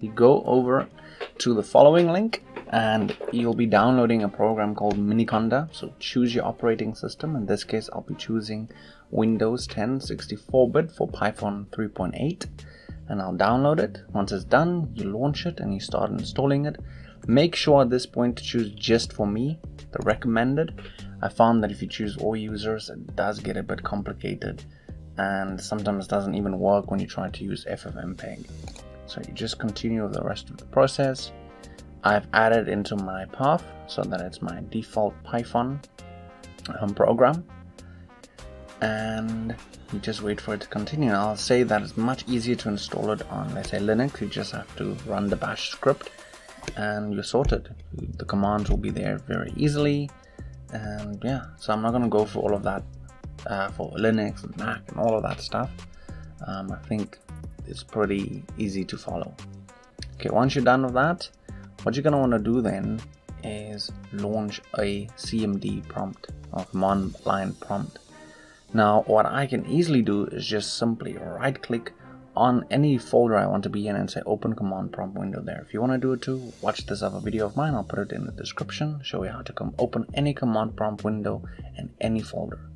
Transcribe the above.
You go over to the following link and you'll be downloading a program called Miniconda. So choose your operating system. In this case, I'll be choosing Windows 10 64-bit for Python 3.8, and I'll download it. Once it's done, you launch it and you start installing it. Make sure at this point to choose just for me, the recommended. I found that if you choose all users, it does get a bit complicated and sometimes doesn't even work when you try to use FFmpeg. So you just continue with the rest of the process. I've added into my path so that it's my default Python program, and you just wait for it to continue. I'll say that it's much easier to install it on, let's say, Linux. You just have to run the bash script and you're sorted. The commands will be there very easily, and yeah, so I'm not going to go through all of that for Linux and Mac and all of that stuff. I think it's pretty easy to follow. Okay, once you're done with that, what you're going to want to do then is launch a CMD prompt or command line prompt. Now, what I can easily do is just simply right click on any folder I want to be in and say open command prompt window there. If you want to do it too, watch this other video of mine. I'll put it in the description, show you how to open any command prompt window and any folder.